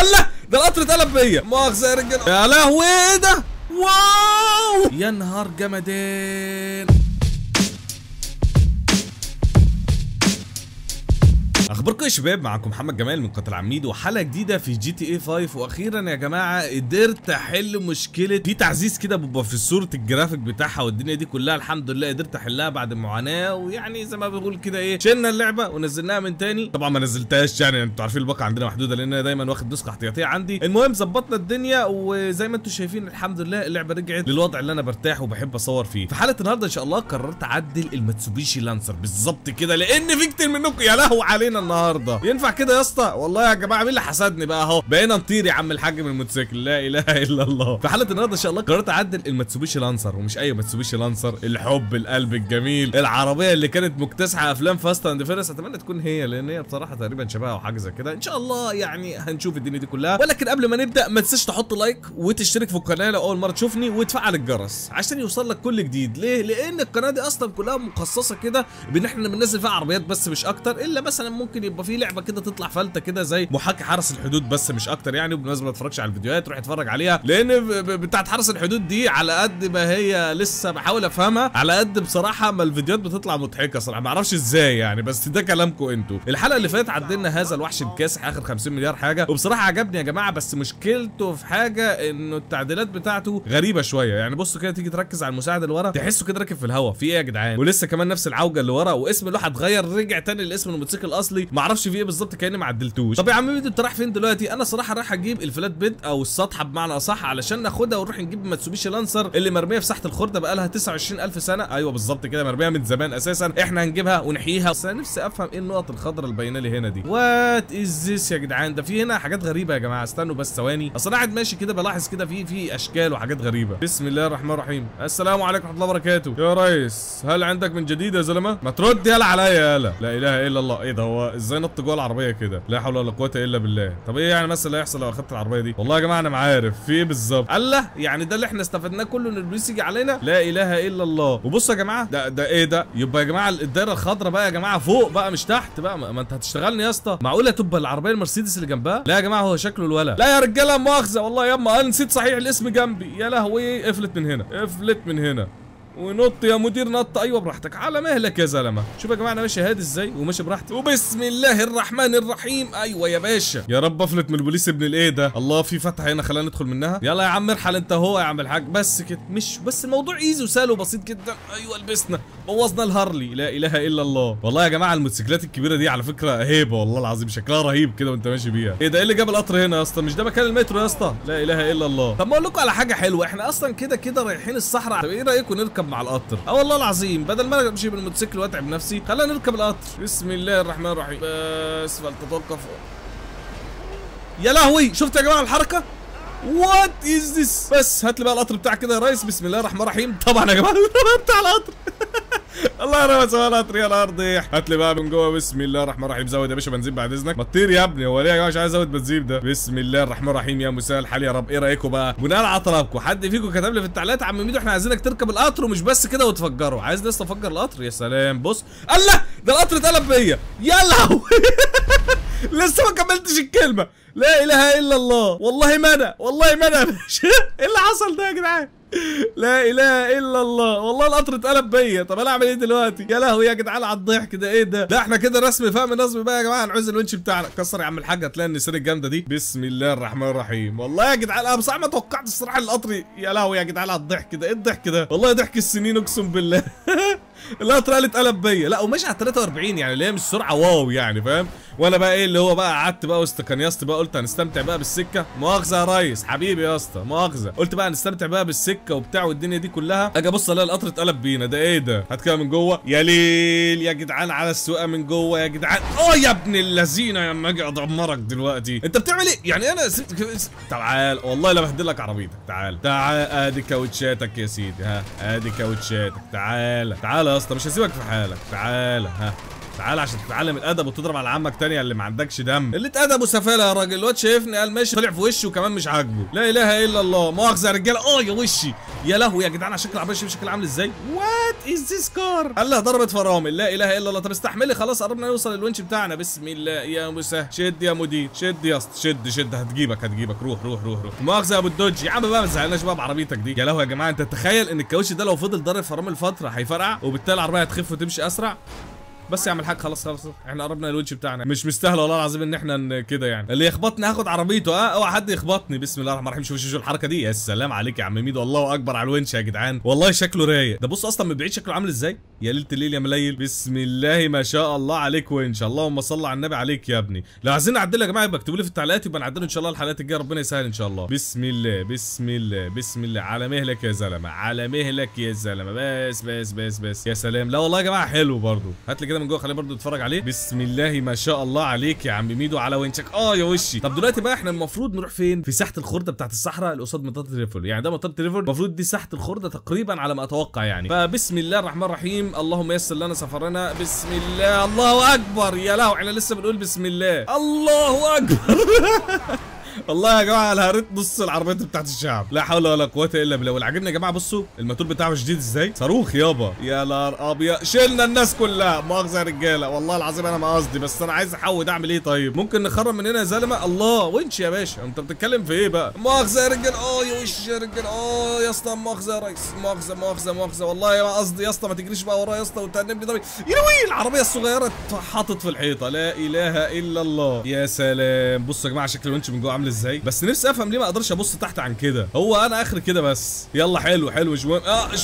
الله ده القطر اتقلب بيا، مؤاخذة يا رجاله. يا لهوي ايه ده؟ واو يا نهار جمدان. اخباركم يا شباب، معاكم محمد جمال من قناه العميد وحلقه جديده في جي تي اي 5. واخيرا يا جماعه قدرت احل مشكله في تعزيز كده بيبقى في صوره الجرافيك بتاعها والدنيا دي كلها، الحمد لله قدرت احلها بعد معاناه. ويعني زي ما بنقول كده ايه، شلنا اللعبه ونزلناها من تاني. طبعا ما نزلتهاش، يعني انتوا عارفين الباقه عندنا محدوده لان انا دايما واخد نسخه احتياطيه عندي. المهم ظبطنا الدنيا وزي ما انتوا شايفين الحمد لله اللعبه رجعت للوضع اللي انا برتاح وبحب اصور فيه. في حلقه النهارده ان شاء الله قررت اعدل الماتسوبيشي لانسر بالظبط كده، لان في كتير منكم يا لهو علينا النهارده. ينفع كده يا اسطى؟ والله يا جماعه مين اللي حسدني بقى؟ اهو بقينا نطير يا عم الحاج من الموتوسيكل، لا اله الا الله. في حلقه النهارده ان شاء الله قررت اعدل الماتسوبيشي لانسر، ومش اي ماتسوبيشي لانسر، الحب القلب الجميل، العربيه اللي كانت مكتسحه افلام فاست اند فيرس. اتمنى تكون هي لان هي بصراحه تقريبا شبهها وحاجه زي كده. ان شاء الله يعني هنشوف الدنيا دي كلها. ولكن قبل ما نبدا ما تنساش تحط لايك وتشترك في القناه لو اول مره تشوفني، وتفعل الجرس عشان يوصل لك كل جديد. ليه؟ لان القناه دي اصلا كلها مخصصه كده بان احنا بننزل فيها عربيات بس، مش اكتر، الا مثلا ممكن يبقى في لعبه كده تطلع فلته كده زي محاكي حرس الحدود بس، مش اكتر يعني. وبالمناسبه ما تتفرجش على الفيديوهات، روح اتفرج عليها لان بتاعت حرس الحدود دي على قد ما هي لسه بحاول افهمها، على قد بصراحه ما الفيديوهات بتطلع مضحكه صراحه، ما اعرفش ازاي يعني، بس ده كلامكم انتوا. الحلقه اللي فاتت عدلنا هذا الوحش الكاسح اخر 50 مليار حاجه، وبصراحه عجبني يا جماعه، بس مشكلته في حاجه انه التعديلات بتاعته غريبه شويه. يعني بصوا كده، تيجي تركز على المساعد اللي ورا تحسه كده راكب في الهوا، في ايه يا جدعان؟ ولسه كمان نفس العوجه اللي ورا، واسم اللوحه اتغير رجع تاني لاسم الموتوسيكل الاصلي، معرفش في ايه بالظبط كاني ما عدلتوش. طب يا عم بيدو انت رايح فين دلوقتي؟ انا صراحه رايح اجيب الفلات بيد او السطحه بمعنى اصح، علشان ناخدها ونروح نجيب ماتسوبيشي لانسر اللي مرميه في ساحه الخرده بقى لها 29000 سنه. ايوه بالظبط كده، مرميه من زمان اساسا، احنا هنجيبها ونحييها. بس انا نفسي افهم ايه النقط الخضراء اللي باينه لي هنا دي، وات از ذس يا جدعان؟ ده في هنا حاجات غريبه يا جماعه، استنوا بس ثواني، اصل انا قاعد ماشي كده بلاحظ كده في اشكال وحاجات غريبه. بسم الله الرحمن الرحيم، السلام عليكم ورحمه الله وبركاته. يا ريس هل عندك من جديد يا زلمه؟ ما ترد يلا عليا يلا، لا اله الا الله. ايه ده؟ هو ازاي نط جوه العربيه كده؟ لا حول ولا قوه الا بالله. طب ايه يعني مثلا اللي هيحصل لو اخدت العربيه دي؟ والله يا جماعه انا ما عارف في ايه بالظبط. الله، يعني ده اللي احنا استفدناه كله ان البوليس يجي علينا؟ لا اله الا الله. وبصوا يا جماعه، ده ايه ده؟ يبقى يا جماعه الدايره الخضراء بقى يا جماعه فوق بقى مش تحت بقى، ما انت هتشتغلني يا اسطى. معقوله تبقى العربيه المرسيدس اللي جنبها؟ لا يا جماعه هو شكله الولد. لا يا رجاله مؤاخذه والله يما انا نسيت صحيح الاسم جنبي. يا لهوي افلت من هنا، افلت من هنا ونط يا مدير نط. ايوه براحتك على مهلك يا زلمه. شوف يا جماعه انا ماشي هادي ازاي وماشي براحتي، وبسم الله الرحمن الرحيم. ايوه يا باشا، يا رب افلت من البوليس ابن الايه ده. الله، في فتحه هنا خلينا ندخل منها. يلا يا عم ارحل انت اهو يا عم الحاج، بس كده مش بس الموضوع ايزي وسهل وبسيط جدا. ايوه لبسنا بوظنا الهارلي، لا اله الا الله. والله يا جماعه الموتوسيكلات الكبيره دي على فكره هيبه والله العظيم، شكلها رهيب كده وانت ماشي بيها. ايه ده؟ ايه اللي جاب القطر هنا يا اسطى؟ مش ده مكان المترو يا اسطى؟ لا اله الا الله. طب ما اقول لكم على حاجه حلوه، احنا اصلا كده كده رايحين الصحراء، طب ايه رايكم نركب مع القطر؟ اه والله العظيم بدل ما انا امشي بالموتوسيكل واتعب نفسي، خلينا نركب القطر. بسم الله الرحمن الرحيم، بس فلتتوقف. يا لهوي شفت يا جماعه الحركه؟ وات از ذس؟ بس هات لي بقى القطر بتاعك كده يا ريس. بسم الله الرحمن الرحيم. طبعا يا جماعه بتاع القطر الله يا رب، سوالها طريقه الارض. هات لي بقى من جوه. بسم الله الرحمن الرحيم. زود يا باشا بنزين بعد اذنك. ما تطير يا ابني، هو ليه يا جماعه مش عايز ازود بنزين ده؟ بسم الله الرحمن الرحيم يا مساء الحال يا رب. ايه رايكم بقى؟ بناء على طلبكم، حد فيكم كتب لي في التعليقات عم ميدو احنا عايزينك تركب القطر ومش بس كده وتفجره. عايز لسه افجر القطر؟ يا سلام. بص الله، ده القطر اتقلب بيا يا لهوي لسه ما كملتش الكلمه. لا اله الا الله. والله ما انا يا باشا ايه اللي حصل ده يا جدعان؟ لا اله الا الله، والله القطر اتقلب بيا. طب انا اعمل ايه دلوقتي؟ يا لهوي يا جدعان على الضحك ده، ايه ده؟ ده احنا كده رسم فهم نصب بقى يا جماعه، هنعوز الونش بتاعنا. كسر يا عم الحاج هتلاقي النيسان الجامده دي. بسم الله الرحمن الرحيم. والله يا جدعان انا بصراحه ما توقعتش الصراحه القطر. يا لهوي يا جدعان على الضحك ده، ايه الضحك ده؟ والله ضحك السنين اقسم بالله القطر اتقلب بيا. لا وماشي على 43 يعني، اللي هي مش سرعه واو يعني، فاهم؟ وانا بقى ايه اللي هو بقى قعدت بقى واستكنيست بقى، قلت هنستمتع بقى بالسكه. مؤاخذه يا ريس حبيبي يا اسطى، مؤاخذه. قلت بقى هنستمتع بقى بالسكه وبتاع والدنيا دي كلها، اجي ابص الاقي القطر اتقلب بينا. ده ايه ده؟ هات كده من جوه. يا ليل يا جدعان على السواقه من جوه يا جدعان. اه يا ابن اللذينه يا اما اجي ادمرك دلوقتي. انت بتعمل ايه؟ يعني انا تعال والله لا بهدلك عربيتك. تعال تعال، ادي كاوتشاتك يا سيدي، ها ادي كاوتشاتك. تعال تعال يا اسطى مش هسيبك في حالك. تعال ها تعال عشان تتعلم الادب وتضرب على عمك تانية اللي ما عندكش دم. اللي اتأدب وسفاله يا راجل. الواد شايفني قال ماشي، طلع في وشي وكمان مش عاجبه. لا اله الا الله. مؤاخذه يا رجاله. اه يا وشي. يا لهوي يا جدعان على شكل العربيه شكل عامل ازاي؟ وات از ذيس كار؟ قال لها ضربت فرامل. لا اله الا الله. طب استحملي خلاص قربنا يوصل الونش بتاعنا. بسم الله يا مسهل. شد يا مدير، شد يا اسطى، شد هتجيبك. روح. مؤاخذه يا ابو الدودج. يا عم بقى ما تزعلناش بقى بعربيتك دي. يا لهوي يا جماعه، انت تتخيل ان الكاوتش ده لو فضل ضارب فرامل فتره هيفرقع وبالتالي العربيه هتخف وتمشي اسرع؟ بس يا عم الحاج خلاص احنا قربنا الونش بتاعنا، مش مستاهل والله العظيم ان احنا كده يعني. اللي يخبطني هاخد عربيته. اه اوعى حد يخبطني. بسم الله الرحمن الرحيم. شوف الحركه دي. يا سلام عليك يا عم ميد، والله اكبر على الونش يا جدعان، والله شكله رايق. ده بص اصلا من بعيد شكله عامل ازاي. يا ليله الليل يا مليل. بسم الله ما شاء الله عليك وانش. اللهم صل على النبي عليك يا ابني. لو عايزين نعدله يا جماعه يبقى اكتبوا لي في التعليقات يبقى نعدله ان شاء الله الحلقات الجايه، ربنا يسهل ان شاء الله. بسم الله بسم الله بسم الله. على مهلك يا زلمه، على مهلك يا زلمه. بس بس بس بس يا سلام. لا والله يا جماعه حلو برضو. هات لي كده من جوه خليه برضو يتفرج عليه. بسم الله ما شاء الله عليك يا عم ميدو على وينشك. اه يا وشي. طب دلوقتي بقى احنا المفروض نروح فين؟ في ساحه الخرده بتاعت الصحراء اللي قصاد منطقه تريفون، يعني ده منطقه تريفون المفروض دي ساحه الخرده تقريبا على ما اتوقع يعني. فبسم الله الرحمن الرحيم. اللهم يسر لنا سفرنا. بسم الله. الله اكبر. يا لهوي احنا لسه بنقول بسم الله. الله اكبر. والله يا جماعه انا هريت نص العربيات بتاعت الشعب، لا حول ولا قوه الا بالله. والعجبني يا جماعه بصوا الماتور بتاعه شديد ازاي، صاروخ يابا. يا نهار ابيض، شلنا الناس كلها. مؤاخذه يا رجاله والله العظيم انا ما قصدي، بس انا عايز احود. اعمل ايه طيب؟ ممكن نخرم من هنا يا زلمه. الله وينش يا باشا. انت بتتكلم في ايه بقى؟ مؤاخذه يا رجاله. اه يا وش يا رجاله. اه يا اسطى مؤاخذه يا ريس. مؤاخذه والله ما قصدي يا اسطى. ما تجريش بقى ورايا يا اسطى وتأنبني. طب يروي العربيه الصغيره اتحطت في الحيطه. لا اله الا الله. يا سلام. بصوا يا جماعه شكل الونش من جوه عامل ازاي، بس نفسي افهم ليه ما اقدرش ابص تحت عن كده. هو انا اخر كده بس. يلا حلو حلو جوان. اه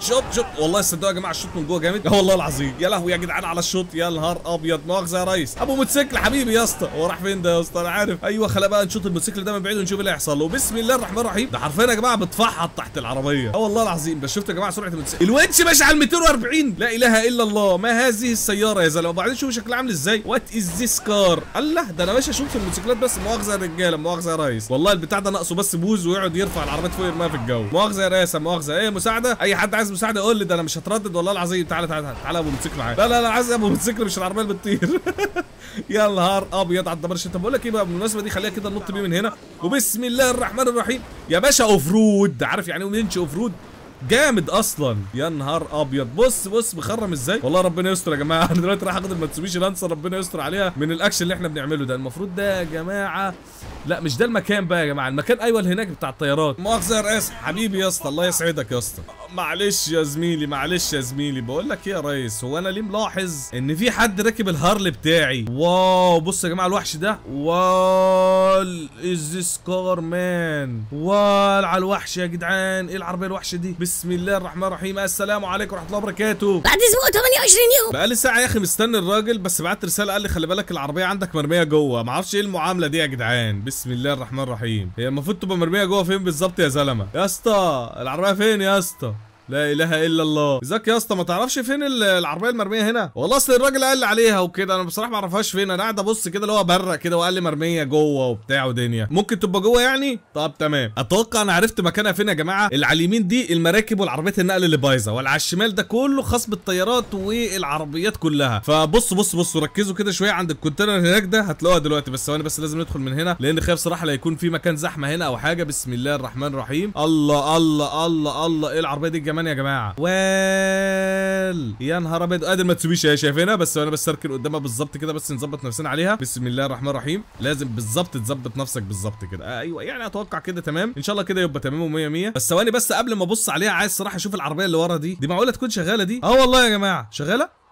شوت والله صدقوا يا جماعه الشوت من جوه جامد والله العظيم. يا لهوي يا جدعان على الشوت. يا نهار ابيض. مؤاخذه يا ريس. ابو موتوسيكل حبيبي يا اسطى. هو راح فين ده يا اسطى؟ انا عارف. ايوه خلينا بقى نشوط الموتوسيكل ده من بعيد ونشوف اللي هيحصل له. بسم الله الرحمن الرحيم. ده حرفيا يا جماعه بتفحط تحت العربيه. اه والله العظيم. بس شفتوا يا جماعه سرعه الموتوسيكل. الونش ماشي على 240. لا اله الا الله. ما هذه السياره يا زلمه. وبعدين شوفوا شكلها عامل ازاي. وات از ذيس كار. الله ده انا ماشي اشوف في الموتوسيكلات بس. مؤاخذه رجاله مؤاخذه يا ريس. والله البتاع ده ناقصه بس بوز ويقعد يرفع العربيات فوق يرميها في الجو. مؤاخذه يا ريس. مؤاخذه. ايه مساعده؟ اي حد عايز مساعده يقول لي، ده انا مش هتردد والله العظيم. تعالى تعالى تعالى ابو موتوسيكل معايا. لا لا لا عايز ابو موتوسيكل مش العربيه اللي بتطير. يا نهار ابيض على الدبرش. طب بقول لك ايه بقى بالمناسبه دي، خليها كده ننط بيه من هنا. وبسم الله الرحمن الرحيم يا باشا. اوف رود. عارف يعني ايه ننش اوف رود؟ جامد اصلا. يا نهار ابيض. بص بخرم ازاي. والله ربنا يستر يا جماعه. انا دلوقتي رايح اخد الماتسوبيشي لانسر، ربنا يستر عليها من الاكشن اللي احنا بنعمله ده. المفروض ده يا جماعه، لا مش ده المكان بقى يا جماعه. المكان ايوه اللي هناك بتاع الطيارات. مؤاخذه يا ريس حبيبي يا اسطى. الله يسعدك يا اسطى. معلش يا زميلي بقول لك ايه يا ريس، هو انا ليه ملاحظ ان في حد راكب الهارل بتاعي؟ واو. بص يا جماعه الوحش ده. واو از ذيس كار مان. واو على الوحش يا جدعان. ايه العربيه الوحشه دي؟ بسم الله الرحمن الرحيم. السلام عليكم ورحمه الله وبركاته. بعد اسبوع 28 يوم. بقالي ساعه يا اخي مستني الراجل، بس بعت رساله قال لي خلي بالك العربيه عندك مرميه جوه. ما اعرفش ايه المعامله دي يا جدعان. بسم الله الرحمن الرحيم. هي المفروض تبقى مرميه جوه فين بالظبط يا زلمه؟ يا اسطى العربيه فين يا اسطى؟ لا اله الا الله. ازيك يا اسطى؟ ما تعرفش فين العربيه المرميه هنا؟ والله اصل الراجل قال لي عليها وكده، انا بصراحه ما اعرفهاش فين. انا قاعد ابص كده اللي هو برق كده وقال لي مرميه جوه وبتاع ودنيا. ممكن تبقى جوه يعني؟ طب تمام. اتوقع انا عرفت مكانها فين يا جماعه. اللي على اليمين دي المراكب والعربيات النقل اللي بايظه، واللي على الشمال ده كله خاص بالطيارات والعربيات كلها. فبص بص بص ركزوا كده شويه عند الكونتينر هناك ده، هتلاقوها دلوقتي. بس ثواني بس لازم ندخل من هنا لان خايف صراحه لا يكون في مكان زحمه هنا او حاجه. بسم الله الرحمن الرحيم. الله الله الله الله. ايه العربيه دي كمان يا جماعه؟ وال يا نهار ابيض. ادي الماتسوبيشي اهي شايفينها، بس انا بس اركن قدامها بالظبط كده بس نظبط نفسنا عليها. بسم الله الرحمن الرحيم. لازم بالظبط تظبط نفسك بالظبط كده. ايوه يعني اتوقع كده تمام ان شاء الله كده يبقى تمام و100. بس ثواني بس قبل ما ابص عليها عايز صراحه اشوف العربيه اللي ورا دي معقوله تكون شغاله دي؟ اه والله يا جماعه شغاله.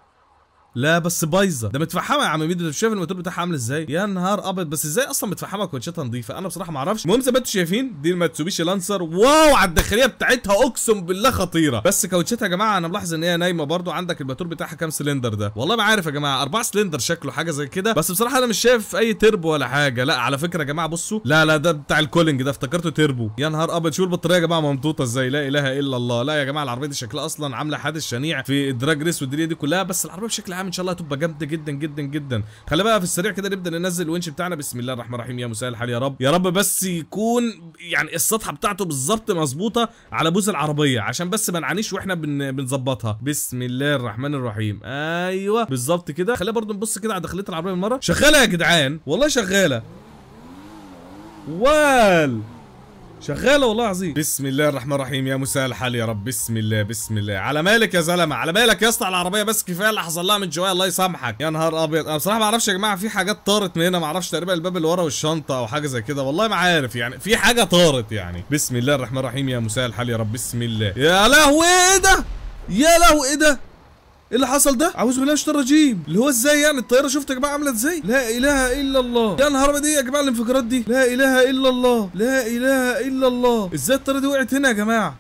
لا بس بايظه. ده متفحمه يا عم ميدو. انت شايف الموتور بتاعها عامل ازاي؟ يا نهار ابيض. بس ازاي اصلا متفحمه وكوتشاتها نظيفه؟ انا بصراحه ما اعرفش. المهم زي ما انتم شايفين دي الماتسوبيشي لانسر. واو على الداخليه بتاعتها اقسم بالله خطيره. بس كوتشاتها يا جماعه انا ملاحظ ان هي نايمه برده. عندك الموتور بتاعها كام سلندر ده؟ والله ما عارف يا جماعه. 4 سلندر شكله حاجه زي كده، بس بصراحه انا مش شايف اي تربو ولا حاجه. لا على فكره يا جماعه بصوا، لا ده بتاع الكولينج ده افتكرته تربو. يا نهار ابيض. شوف البطاريه يا جماعه ممطوطه ازاي. لا اله الا الله. لا يا جماعه العربيه دي شكلها اصلا عامله حادث شنيع في الدراج ريس والدنيا دي كلها. بس العربيه بشكل عام ان شاء الله هتبقى جامده جدا جدا جدا. خلينا بقى في السريع كده نبدا ننزل الونش بتاعنا. بسم الله الرحمن الرحيم، يا مسهل الحال يا رب يا رب. بس يكون يعني السطحه بتاعته بالظبط مظبوطه على بوز العربيه عشان بس ما نعانيش واحنا بنظبطها. بسم الله الرحمن الرحيم، ايوه بالظبط كده. خلينا برضو نبص كده على داخليه العربيه بالمره. شغاله يا جدعان والله، شغاله وال شغاله والله عظيم. بسم الله الرحمن الرحيم، يا مسهل الحال يا رب. بسم الله بسم الله. على مالك يا زلمه، على مالك يا اسطى. على العربيه بس كفايه اللي حصل لها من شويه، الله يسامحك. يا نهار ابيض، انا بصراحه ما اعرفش يا جماعه، في حاجات طارت من هنا ما اعرفش، تقريبا الباب اللي ورا والشنطه او حاجه زي كده، والله ما عارف يعني، في حاجه طارت يعني. بسم الله الرحمن الرحيم، يا مسهل الحال يا رب. بسم الله. يا لهوي ايه ده، يا لهوي ايه ده، ايه اللي حصل ده؟ اعوذ بالله من الشيطان الرجيم. اللي هو ازاي يعني الطياره، شفت يا جماعه عامله ازاي؟ لا اله الا الله. يا نهار ابيض، ايه يا جماعه الانفجارات دي؟ لا اله الا الله، لا اله الا الله. ازاي الطياره دي وقعت هنا يا جماعه؟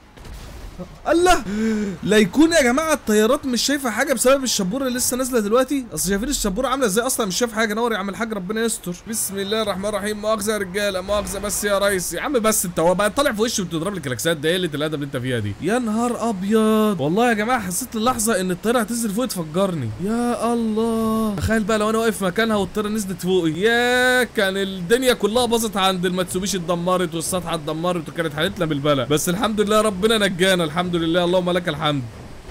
الله، لا يكون يا جماعه الطيارات مش شايفه حاجه بسبب الشبوره اللي لسه نازله دلوقتي. اصل شايفين الشبوره عامله ازاي، اصلا مش شايف حاجه. نور يا عم الحاج، ربنا يستر. بسم الله الرحمن الرحيم. مؤاخذه يا رجاله، مؤاخذه بس يا ريس. يا عم بس انت بقى طالع في وشي وبتضرب لي كلاكسات، ده ايه قله الادب اللي انت فيها دي؟ يا نهار ابيض، والله يا جماعه حسيت للحظه ان الطياره هتنزل فوقي تفجرني. يا الله، تخيل بقى لو انا واقف مكانها والطياره نزلت فوقي، يا كان الدنيا كلها باظت عند الماتسوبيشي، اتدمرت والسطحه اتدمرت وكانت حالتنا بالبلا. بس الحمد لله ربنا نجانا، الحمد لله اللهم لك الحمد.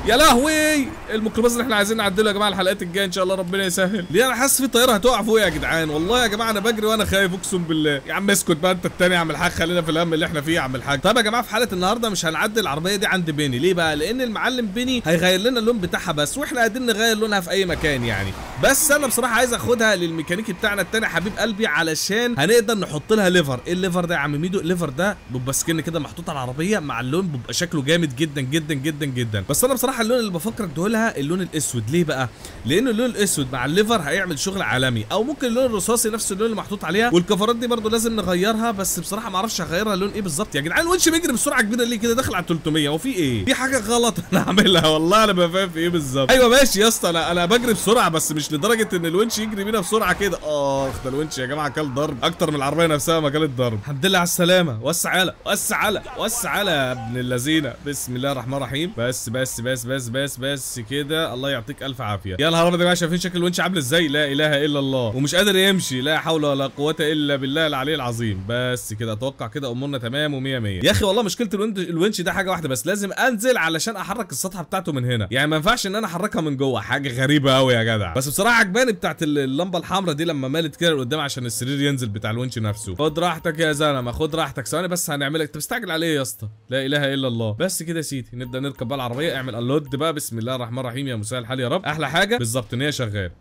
يا لهوي، الميكروباص اللي احنا عايزين نعدله يا جماعه الحلقات الجايه ان شاء الله، ربنا يسهل. ليه انا حاسس في طياره هتقع فوق يا جدعان؟ والله يا جماعه انا بجري وانا خايف اقسم بالله. يا عم اسكت بقى انت التاني يا عم الحاج، خلينا في الهم اللي احنا فيه يا عم الحاج. طب يا جماعه في حلقه النهارده مش هنعدل العربيه دي عند بيني، ليه بقى؟ لان المعلم بيني هيغير لنا اللون بتاعها بس، واحنا قاعدين نغير لونها في اي مكان يعني. بس انا بصراحه عايز اخدها للميكانيكي بتاعنا التاني حبيب قلبي، علشان هنقدر نحط لها ليفر. ايه الليفر ده يا عم ميدو؟ الليفر ده بيبقى سكن كده محطوط على العربيه مع اللون، بيبقى شكله جامد جدا جدا جدا جدا. بس انا بصراحه اللون اللي بفكر اديهولها اللون الاسود. ليه بقى؟ لان اللون الاسود مع الليفر هيعمل شغل عالمي. او ممكن اللون الرصاصي نفس اللون اللي محطوط عليها، والكفرات دي برضو لازم نغيرها. بس بصراحه ما اعرفش هغيرها لون ايه بالظبط يا جدعان. الونش بيجري بسرعه كبيره ليه كده؟ داخل على 300، هو في ايه؟ في حاجه غلط انا عاملها، والله انا ما فاهم في ايه بالظبط. ايوه ماشي يا اسطى، انا بجري بسرعه بس مش لدرجه ان الونش يجري بينا بسرعه كده. اخ ده الونش يا جماعه كل ضرب اكتر من العربيه نفسها ما كانت ضرب. الحمد لله على السلامه. وسع على وسع على وسع على يا ابن اللذينه. بسم الله الرحمن الرحيم. بس كده، الله يعطيك الف عافيه. يا نهار ابيض يا جماعه، شايفين شكل الونش عامل ازاي؟ لا اله الا الله، ومش قادر يمشي. لا حول ولا قوه الا بالله العلي العظيم. بس كده اتوقع كده امورنا تمام و100 100 يا اخي. والله مشكله الونش ده حاجه واحده بس، لازم انزل علشان احرك السطحه بتاعته من هنا، يعني ما ينفعش ان انا احركها من جوه. حاجه غريبه قوي يا جدع. بس بصراحه عجباني بتاعت اللمبه الحمراء دي لما مالت كده لقدام عشان السرير ينزل بتاع الونش نفسه. خد راحتك يا زلمه، خد راحتك، ثواني بس هنعملك. انت مستعجل عليه يا اسطى، لا اله الا الله. بس كده يا سيدي، نبدا نركب بقى العربيه. اعمل اللود بقى. بسم الله الرحمن الرحيم، يا مسهل الحال يا رب. احلى حاجه بالظبط ان هي شغاله.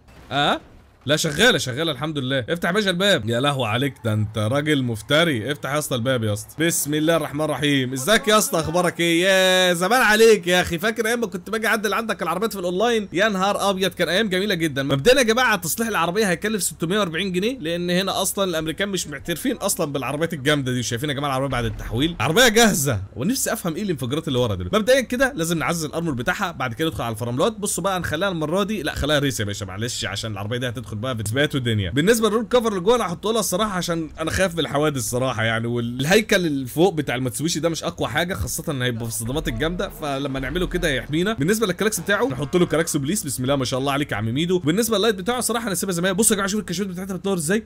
لا شغاله شغاله الحمد لله. افتح يا باشا الباب. يا لهو عليك، ده انت راجل مفتري. افتح يا اسطى الباب يا اسطى. بسم الله الرحمن الرحيم. ازيك يا اسطى، اخبارك ايه؟ يا زمان عليك يا اخي، فاكر ايام ما كنت باجي اعدل عندك العربيات في الاونلاين؟ يا نهار ابيض، كان ايام جميله جدا. مبدئيا يا جماعه تصليح العربيه هيكلف 640 جنيه، لان هنا اصلا الامريكان مش معترفين اصلا بالعربيات الجامده دي. شايفين يا جماعه العربيه بعد التحويل، عربيه جاهزه. ونفسي افهم ايه الانفجارات اللي ورا دلوقتي. مبدئيا كده لازم نعزل الارمور بتاعها، بعد كده ندخل على الفراملات. بصوا بقى هنخليها المره دي، لا خليها ريس يا باشا معلش، عشان العربيه دي هتدخل بقى في اثبات ودنيا. بالنسبه للرول كفر اللي جوه انا هحطه لها الصراحه، عشان انا خايف من الحوادث الصراحه يعني. والهيكل اللي فوق بتاع الماتسوبيشي ده مش اقوى حاجه، خاصه ان هيبقى في الصدمات الجامده، فلما نعمله كده هيحمينا. بالنسبه للكراكس بتاعه نحط له كراكس بليس. بسم الله ما شاء الله عليك يا عم ميدو. وبالنسبه لللايت بتاعه صراحه انا سيبها زي ما هي. بصوا يا جماعه، شوف الكشوف بتاعتها بتنور ازاي.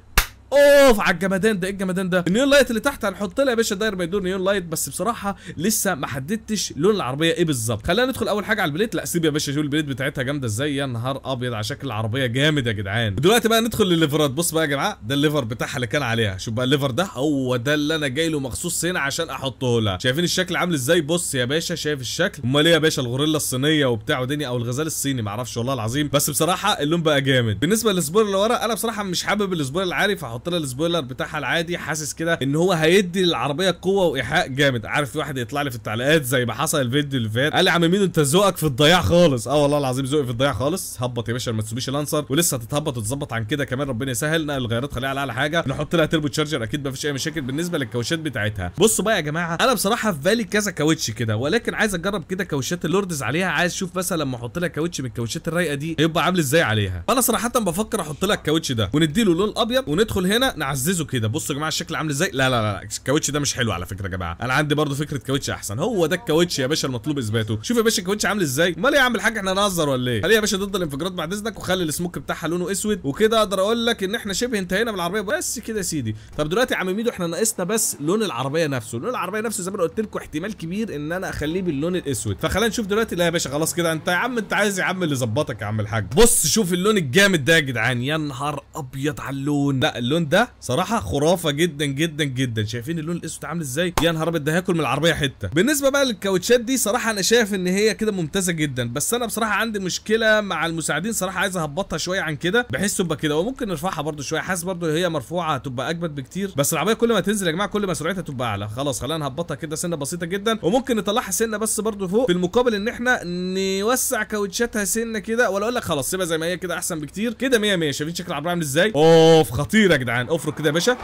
اوف على الجمدان ده، ايه الجمدان ده؟ النيون لايت اللي تحت هنحط لها يا باشا داير ما يدور نيون لايت. بس بصراحه لسه ما حددتش لون العربيه ايه بالظبط. خلينا ندخل اول حاجه على البليت. لا سيب يا باشا، شوف البليت بتاعتها جامده ازاي. يا نهار ابيض على شكل العربيه، جامد يا جدعان. دلوقتي بقى ندخل للليفرات. بص بقى يا جماعه، ده الليفر بتاعها اللي كان عليها. شوف بقى الليفر ده هو ده اللي انا جاي له مخصوص هنا عشان احطه لها. شايفين الشكل عامل ازاي؟ بص يا باشا، شايف الشكل؟ امال ايه يا باشا، الغوريلا الصينيه وبتاع ودنيا، او الغزال الصيني ما اعرفش والله العظيم. بس بصراحه اللون بقى جامد. بالنسبه للسبويلر اللي ورا انا بصراحه مش حابب السبويلر العالي، فهحط لها السبويلر بتاعها العادي. حاسس كده ان هو هيدي للعربيه قوه وايحاء جامد. عارف في واحد يطلع لي في التعليقات زي ما حصل الفيديو اللي فات، قال لي يا عم ميدو انت ذوقك في الضياع خالص. والله العظيم ذوقي في الضياع خالص. هبط يا باشا الماتسوبيشي لانسر، ولسه هتتهبط وتظبط عن كده كمان، ربنا يسهل. نقل الغيارات خليها على اعلى حاجه، نحط لها تربو تشارجر، اكيد ما فيش اي مشاكل. بالنسبه للكاوتشات بتاعتها بصوا بقى يا جماعه، انا بصراحه في بالي كذا كاوتش كده، ولكن عايز اجرب كده كاوتشات اللوردز عليها. عايز اشوف مثلا لما احط لها كاوتش من الكاوتشات الرايقه دي هيبقى عامل ازاي عليها. فانا صراحه بفكر احط لها الكاوتش ده ونديله لون ابيض، وندخل ندخل هنا نعززه كده. بصوا يا جماعه الشكل عامل ازاي. لا لا لا الكاوتش ده مش حلو على فكره يا جماعه، انا عندي برضو فكره كاوتش احسن. هو ده الكاوتش يا باشا المطلوب اثباته. شوف يا باشا الكاوتش عامل ازاي. امال يا عم الحاج احنا نهزر ولا ايه؟ خليه يا باشا ضد الانفجارات بعد اذنك، وخلي السموك بتاعها لونه اسود وكده. اقدر اقول لك ان احنا شبه انتهينا من العربيه بس كده يا سيدي. طب دلوقتي يا عم ميدو احنا ناقصنا بس لون العربيه نفسه. لون العربيه نفسه زي ما انا قلت لكم احتمال كبير ان انا اخليه باللون الاسود، فخلينا نشوف دلوقتي. لا يا باشا خلاص كده، انت يا عم انت عايز يا عم اللي ظبطك يا عم الحاج. بص شوف اللون الجامد ده يا جدعان، يا نهار ابيض على اللون. لا اللون ده صراحه خرافه جدا جدا جدا. شايفين اللون الاسود عامل ازاي؟ يا نهار ابيض ده هياكل من العربيه حته. بالنسبه بقى للكاوتشات دي صراحه انا شايف ان هي كده ممتازه جدا، بس انا بصراحه عندي مشكله مع المساعدين صراحه، عايز اهبطها شويه عن كده بحيث تبقى كده، وممكن نرفعها برده شويه. حاسس برده هي مرفوعه هتبقى اجمد بكتير، بس العربيه كل ما تنزل يا جماعه كل ما سرعتها تبقى اعلى. خلاص خلينا نهبطها كده سنه بسيطه جدا، وممكن نطلعها سنه بس برده فوق، في المقابل ان احنا نوسع كاوتشاتها سنه كده. ولا اقول لك خلاص سيبها زي ما هي كده احسن بكتير كده. 100 100. شايفين شكل العربيه عامل ازاي؟ اوف خطير يا جدعان. افرك كده يا باشا.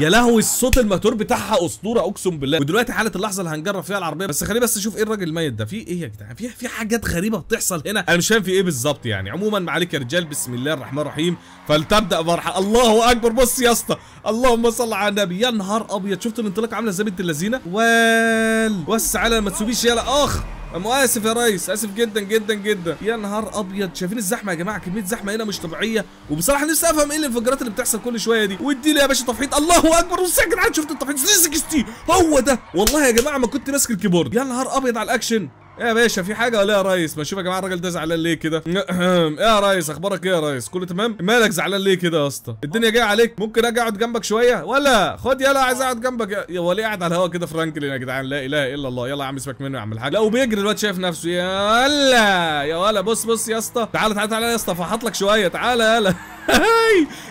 يا لهوي الصوت الماتور بتاعها اسطوره اقسم بالله. ودلوقتي حاله اللحظه اللي هنجرب فيها العربيه، بس خليني بس اشوف ايه الراجل الميت ده. في ايه يا جدعان؟ في حاجات غريبه بتحصل هنا انا مش فاهم في ايه بالظبط يعني. عموما ما عليك يا رجال، بسم الله الرحمن الرحيم فلتبدا فرحه. الله اكبر. بص يا اسطى اللهم صل على النبي. يا نهار ابيض شفت الانطلاقه عامله ازاي بنت اللذينه. وسع على الماتسوبيشي. يلا اخ انا اسف يا ريس، اسف جدا جدا جدا. يا نهار ابيض شايفين الزحمه يا جماعه، كميه زحمه هنا مش طبيعيه. وبصراحه نفسي افهم ايه الانفجارات اللي بتحصل كل شويه دي. وادي لي يا باشا تفحيط. الله اكبر. بص يا جدعان شفت التفحيط 360 هو ده. والله يا جماعه ما كنت ماسك الكيبورد. يا نهار ابيض على الاكشن يا باشا. في حاجه ولا يا ريس؟ ما شوف يا جماعه الراجل ده زعلان ليه كده؟ يا ريس اخبارك ايه يا ريس؟ كله تمام؟ مالك زعلان ليه كده يا اسطى؟ الدنيا جايه عليك. ممكن اجي اقعد جنبك شويه؟ ولا خد يلا عايز اقعد جنبك. يا وليه قاعد على الهوا كده فرانكلين يا جدعان؟ لا اله الا الله. يلا يا عم اسمك منه يا عم الحاج. لا وبيجري الواد شايف نفسه. يا ولا بص يا اسطى. تعالى تعالى تعالى يا اسطى فحط لك شويه. تعالى يلا.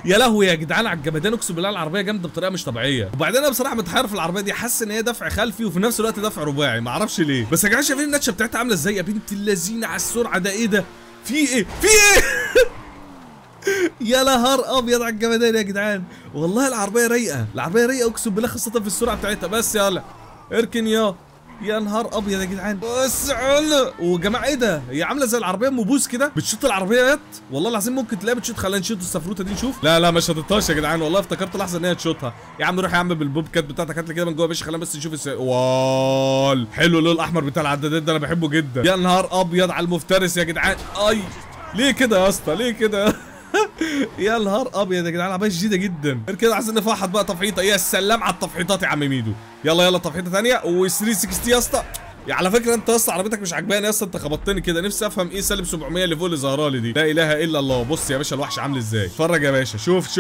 يا لهوي يا جدعان على الجمدان اقسم بالله. العربيه جامده بطريقه مش طبيعيه. وبعدين انا بصراحه متحير في العربيه دي، حاسس ان هي دفع خلفي وفي نفس الوقت دفع رباعي ما اعرفش ليه. بس يا جدعان شايفين النتشه بتاعتها عامله ازاي؟ يا بنت اللذينه على السرعه. ده ايه ده؟ في ايه يا نهار ابيض على الجمدان يا جدعان. والله العربيه رايقه، العربيه رايقه اقسم بالله، خاصه في السرعه بتاعتها. بس يلا اركن يا نهار ابيض يا جدعان. بص وجماعه ايه ده؟ هي عامله زي العربيه ام بوس كده بتشوط العربيات. والله العظيم ممكن تلاقيها بتشوط. خلينا نشوط الصفروته دي نشوف. لا ما شطتهاش يا جدعان. والله افتكرت لحظه ان هي تشوطها. يا عم روح يا عم بالبوبكات بتاعتك، هات لي كده من جوه يا باشا. خلينا بس نشوف واال حلو اللون الاحمر بتاع العدادات ده، انا بحبه جدا. يا نهار ابيض على المفترس يا جدعان. اي ليه كده يا اسطى؟ ليه كده؟ يا نهار ابيض يا جدعان العربيه جديده جدا. غير كده عايزين نفحط بقى تفحيطه. يا سلام على التفحيطات يا عم ميدو. يلا تفحيطه ثانيه و360 يا اسطى. على فكره انت يا اسطى عربيتك مش عجباني يا اسطى، انت خبطتني كده. نفسي افهم ايه -700 اللي فوق اللي ظاهره لي دي. لا اله الا الله. بص يا باشا الوحش عامل ازاي. اتفرج يا باشا. شوف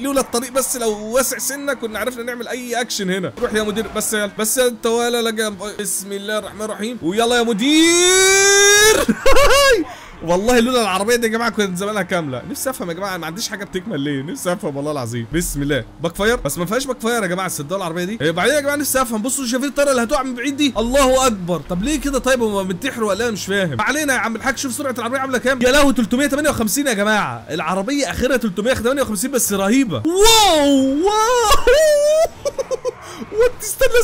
لولا الطريق بس لو واسع سنه كنا عرفنا نعمل اي اكشن هنا. روح يا مدير بس يلا. بس انت ولا لا بسم الله الرحمن الرحيم. ويلا يا مدير. والله لولا العربيه دي يا جماعه كانت زمانها كامله. نفسي افهم يا جماعه ما عنديش حاجه بتكمل ليه. نفسي افهم والله العظيم. بسم الله. باك فاير بس ما فيهاش باك فاير يا جماعه صدقوا العربيه دي. بعدين يا جماعه نفسي افهم. بصوا شايفين الطياره اللي هتقع من بعيد دي. الله اكبر. طب ليه كده؟ طيب هما بتحرق ولا مش فاهم. علينا يا عم الحاج. شوف سرعه العربيه عامله كام. يا لهوي 358 يا جماعه. العربيه اخرها 358 بس رهيبه. واو استنى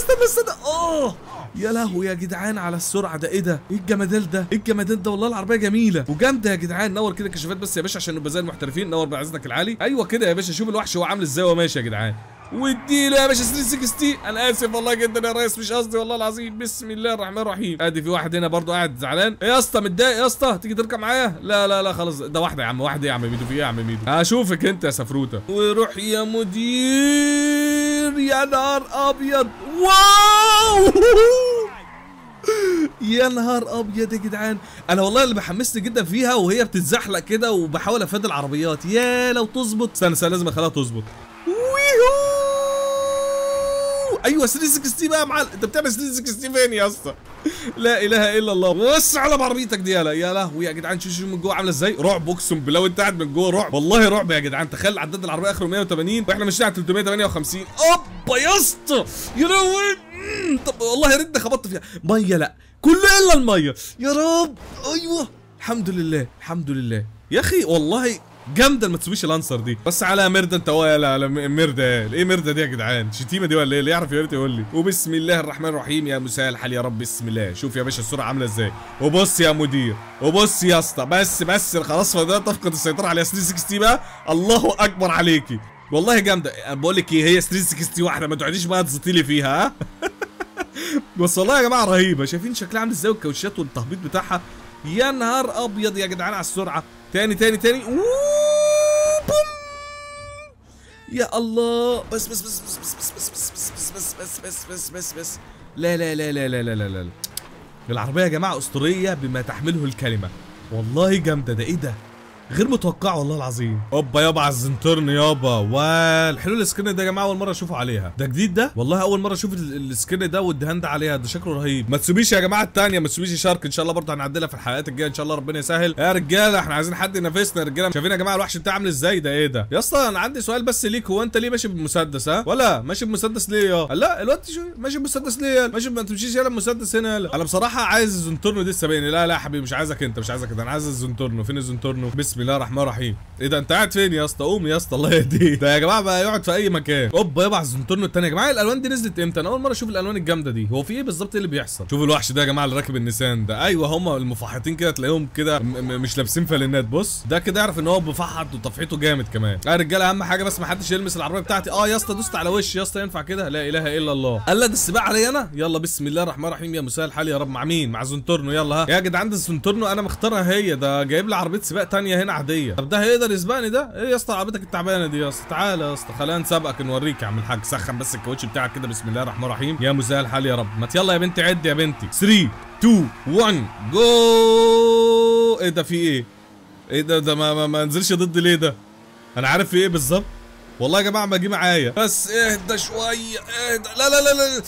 اه يا لهوي يا جدعان على السرعه. ده ايه ده؟ ايه الجمدان ده؟ ايه الجمدان ده؟ والله العربيه جميله وجامده يا جدعان. نور كده الكشافات بس يا باشا عشان نبقى زي المحترفين. نور بعزتك العالي. ايوه كده يا باشا. شوف الوحش هو عامل ازاي وهو ماشي يا جدعان. واديله يا باشا 360. انا اسف والله جدا يا ريس مش قصدي والله العظيم. بسم الله الرحمن الرحيم. ادي في واحد هنا برضه قاعد زعلان. ايه يا اسطى متضايق يا اسطى؟ تيجي تركب معايا؟ لا خلاص ده واحده يا عم. واحده يا عم ميدو. في ايه يا عم ميدو؟ هشوفك انت يا سفروته. وروح يا مدير. يا نهار ابيض. واو يا نهار ابيض يا جدعان. انا والله اللي بحمسني جدا فيها وهي بتتزحلق كده وبحاول افادي العربيات. يا لو تظبط. استنى لازم اخليها تظبط. ايوه 360 بقى يا معلم. انت بتعمل 360 فين يا اسطى؟ لا اله الا الله. بص على بعربيتك دي. يا لهوي يا جدعان. شوف من جوه عامله ازاي. رعب اقسم بالله. وانت قاعد من جوه رعب. والله رعب يا جدعان. تخيل عداد العربيه اخره 180 واحنا ماشيين على 358. اوبا يا اسطى. يا لهوي. طب والله يا ريتني خبطت فيها. ميه لا كله الا الميه. يا رب. ايوه الحمد لله. يا اخي والله جامده الماتسوبيشي لانسر دي، بس على مرده انت على مرده ايه مرده دي يا جدعان؟ شتيمه دي ولا ايه؟ اللي يعرف يا ريت يقول لي. وبسم الله الرحمن الرحيم يا مسهل حال يا رب بسم الله. شوف يا باشا السرعه عامله ازاي، وبص يا مدير وبص يا اسطى، بس خلاص فضلت تفقد السيطره على 360 بقى. الله اكبر عليكي والله جامده. بقول لك ايه، هي 360 واحده، ما تقعديش بقى تزطي لي فيها. بس والله يا جماعه رهيبه، شايفين شكلها عامل ازاي والكاوتشات والتهبيط بتاعها. يا نهار ابيض يا جدعان على السرعه. تاني تاني تاني. يا الله. بس بس بس بس بس بس بس بس بس بس بس بس بس. لا لا لا لا لا لا لا. العربيه يا جماعه اسطوريه بما تحمله الكلمه، والله جامده. ده ايه ده؟ غير متوقع والله العظيم. اوبا يابا على الزنترن يابا. والحلو السكرين ده يا جماعه اول مره اشوفه عليها، ده جديد ده والله، اول مره اشوف السكرين ده والدهان ده عليها، ده شكله رهيب. ماتسوبيشي يا جماعه الثانيه، ماتسوبيشي شارك ان شاء الله برضه هنعدلها في الحلقات الجايه ان شاء الله، ربنا يسهل يا رجاله. احنا عايزين حد ينافسنا يا رجاله. شايفين يا جماعه الوحش بتاع عامل ازاي؟ ده ايه ده يا اسطى؟ انا عندي سؤال بس ليك، هو انت ليه ماشي بالمسدس؟ ها ولا ماشي بالمسدس ليه يا؟ لا الوقت شو ماشي بالمسدس ليه يا؟ ماشي ما تمشيش يلا المسدس هنا يلا. انا بصراحه عايز الزنترن دي السبعيني. لا لا يا حبيبي مش عايزك انت، مش عايزك انت، انا عايز الزنترن. فين الزنترن؟ بسم الله الرحمن الرحيم. ايه ده انت قاعد فين يا اسطى؟ قوم يا اسطى الله يهديك. ده يا جماعه بقى يقعد في اي مكان. اوبا يابا على الزنترن الثانيه. يا جماعه الالوان دي نزلت امتى؟ انا اول مره اشوف الالوان الجامده دي، هو في ايه بالظبط اللي بيحصل؟ شوفوا الوحش ده يا جماعه اللي راكب النيسان ده، ايوه هم المفحطين كده تلاقيهم كده مش لابسين فلنات. بص ده كده يعرف ان هو بفحط وتفحيطه جامد كمان. يا رجاله اهم حاجه بس ما حدش يلمس العربيه بتاعتي. اه يا اسطى دوست على وشي يا اسطى، ينفع كده؟ لا اله الا الله. قال ده السباق عليا انا. يلا بسم الله الرحمن الرحيم يا مسهل حالي يا رب. مع مين؟ مع زنترنو. يلا ها يا جدعان، ده زنترنو انا مختارها هي، ده جايب لي عربيه سباق ثانيه هنا عاديه. طب ده هيقدر يسبقني ده؟ ايه يا اسطى عربيتك التعبانه دي يا اسطى؟ تعالى يا اسطى خلينا نسابقك نوريك يا عم الحاج. سخن بس الكاوتش بتاعك كده. بسم الله الرحمن الرحيم يا مسهل حالي يا رب. ما يلا يا بنتي عد يا بنتي. 3 2 1 جو. ايه ده في ايه؟ ايه ده ما نزلش ضد ليه ده؟ انا عارف في ايه بالظبط والله يا جماعه. ما اجي معايا بس اهدى شويه اهدى. لا لا لا لا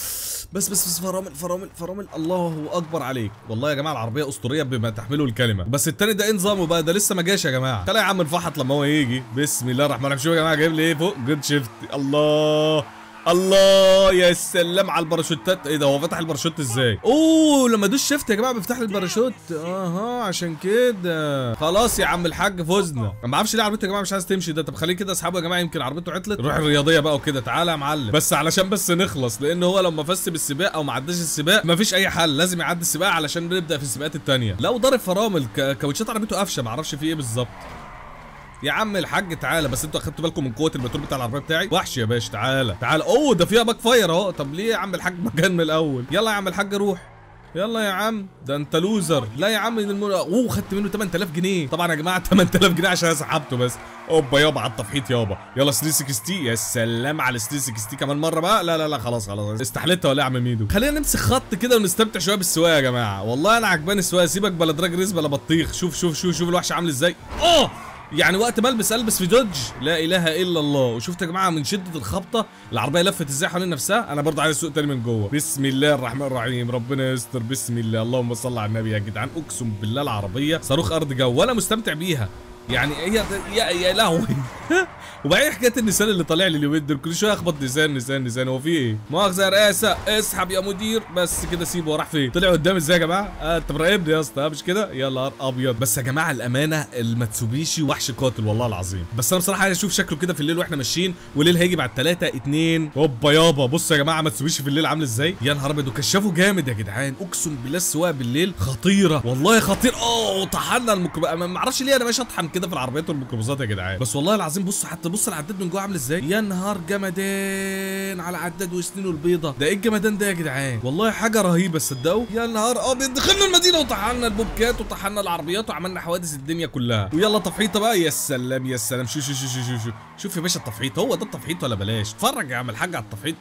بس فرامل فرامل فرامل. الله اكبر عليك والله يا جماعه العربيه اسطوريه بما تحمله الكلمه. بس التاني ده ايه نظامه بقى؟ ده لسه ما جاش يا جماعه. خلي يا عم نفحط لما هو يجي. بسم الله الرحمن الرحيم. شوفوا يا جماعه جايب لي ايه فوق. جود شيفت. الله الله يا سلام على الباراشوتات. ايه ده هو فتح الباراشوت ازاي؟ اوه لما دوش شيفت يا جماعه بيفتح لي الباراشوت. اها عشان كده خلاص يا عم الحاج فزنا. ما اعرفش ليه عربيته يا جماعه مش عايز تمشي ده. طب خليه كده اسحبه يا جماعه، يمكن عربيته عطلت. روح الرياضيه بقى وكده. تعالى يا معلم بس علشان بس نخلص، لان هو لما فاز بالسباق او ما عداش السباق مفيش اي حل، لازم يعدي السباق علشان نبدا في السباقات الثانيه. لو ضارب فرامل كاوتشات عربيته قفشه، ما اعرفش في ايه بالظبط. يا عم الحاج تعالى بس. انتوا اخدتوا بالكم من قوه البترول بتاع العربيه بتاعي؟ وحش يا باشا تعالى تعالى. اوه ده فيها باك فاير اهو. طب ليه يا عم الحاج مكان من الاول؟ يلا يا عم الحاج روح. يلا يا عم ده انت لوزر. لا يا عم اوه خدت منه 8000 جنيه. طبعا يا جماعه 8000 جنيه عشان انا سحبته بس. اوبا يابا على التفحيط يابا. يلا 360. يا سلام على 360 كمان مره بقى. لا لا لا خلاص خلاص استحلتها ولا يا عم ميدو. خلينا نمسك خط كده ونستمتع شويه بالسواقه يا جماعه. والله انا عجباني السواقه. سيبك بلا دراج ريس بلا بطيخ. شوف شوف شوف شوف الوحش عامل ازاي. اه يعني وقت ما البس في دودج. لا اله الا الله. وشفت يا جماعه من شده الخبطه العربيه لفت ازاي حوالين نفسها. انا برضه عايز اسوق تاني من جوه. بسم الله الرحمن الرحيم ربنا يستر. بسم الله. اللهم صل على النبي يا جدعان. اقسم بالله العربيه صاروخ ارض جو وانا مستمتع بيها يعني. هي يا لهوي. وبعدين حكايه النسان اللي طالع لي اليومين دول كل شويه اخبط نسان نسان نسان. هو في ايه؟ مؤاخذه يا رئاسه اسحب يا مدير. بس كده سيبه. راح فين؟ طلع قدام ازاي يا جماعه؟ انت مراقبني يا اسطى مش كده؟ يا نهار ابيض. بس يا جماعه الامانه الماتسوبيشي وحش قاتل والله العظيم. بس انا بصراحه عايز اشوف شكله كده في الليل واحنا ماشيين، والليل هيجي بعد 3 2. هوبا يابا. بصوا يا جماعه ماتسوبيشي في الليل عامل ازاي؟ يا نهار ابيض. وكشفه جامد يا جدعان. اقسم بالله السواقه بالليل خطيره والله خطير. اوه طحنا ما اعرفش ليه انا ماشي اطحن كده في العربيات والميكروباصات يا جدعان. بس والله العظيم بصوا حتى بصوا العداد من جوه عامل ازاي. يا نهار جمدان على العداد وسنينه البيضه. ده ايه الجمدان ده يا جدعان؟ والله حاجه رهيبه صدقوا. يا نهار ابيض. دخلنا المدينه وطحنا البوبكات وطحنا العربيات وعملنا حوادث الدنيا كلها. ويلا تفحيطه بقى. يا سلام يا سلام. شوف شوف شوف شوف شوف شوف يا باشا التفحيط. هو ده التفحيط ولا بلاش؟ اتفرج يا عم الحاج على التفحيط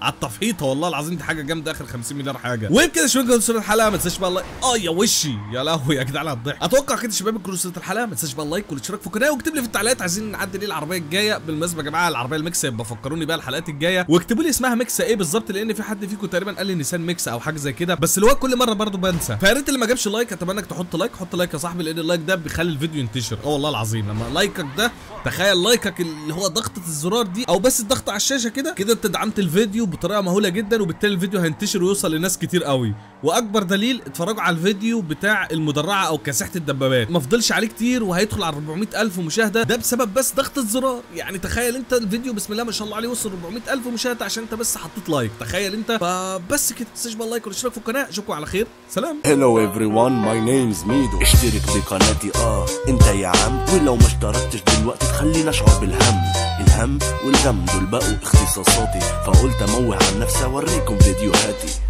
على التفحيطه والله العظيم دي حاجه جامده. اخر 50 مليار حاجه. وبكده شباب كروسات الحلقه ما تنساش بقى اللايك. يا وشي يا لهوي يا جدعان على الضحك. اتوقع كده شباب كروسات الحلقه ما تنساش بقى اللايك والاشتراك في القناه، واكتب لي في التعليقات عايزين نعدل ايه العربيه الجايه. بالمناسبه يا جماعه العربيه الميكس يبقى فكروني بقى الحلقات الجايه، واكتبوا لي اسمها ميكس ايه بالظبط، لان في حد فيكم تقريبا قال لي نيسان ميكس او حاجه زي كده، بس اللي هو كل مره برضه بنسى. فيا ريت اللي ما جابش لايك اتمنى انك تحط لايك. حط لايك يا صاحبي لان اللايك ده بيخلي الفيديو ينتشر. والله العظيم لما لايكك ده تخيل لايكك اللي هو ضغطه الزرار دي او بس الضغط على الشاشه كده انت دعمت الفيديو بطريقه مهوله جدا، وبالتالي الفيديو هينتشر ويوصل لناس كتير قوي. واكبر دليل اتفرجوا على الفيديو بتاع المدرعه او كاسحه الدبابات، ما فضلش عليه كتير وهيدخل على 400,000 مشاهده، ده بسبب بس ضغط الزرار. يعني تخيل انت الفيديو بسم الله ما شاء الله عليه وصل 400,000 مشاهده عشان انت بس حطيت لايك، تخيل انت. فبس كده، ما تنساش بقى اللايك والاشتراك في القناه، اشوفكم على خير، سلام. هلو everyone my name's ميدو، اشترك في قناتي انت يا عم، ولو ما اشتركتش دلوقتي تخليني اشعر بالهم. الهم والغم دول بقوا اختصاصاتي، فقلت اموه عن نفسي اوريكم فيديوهاتي.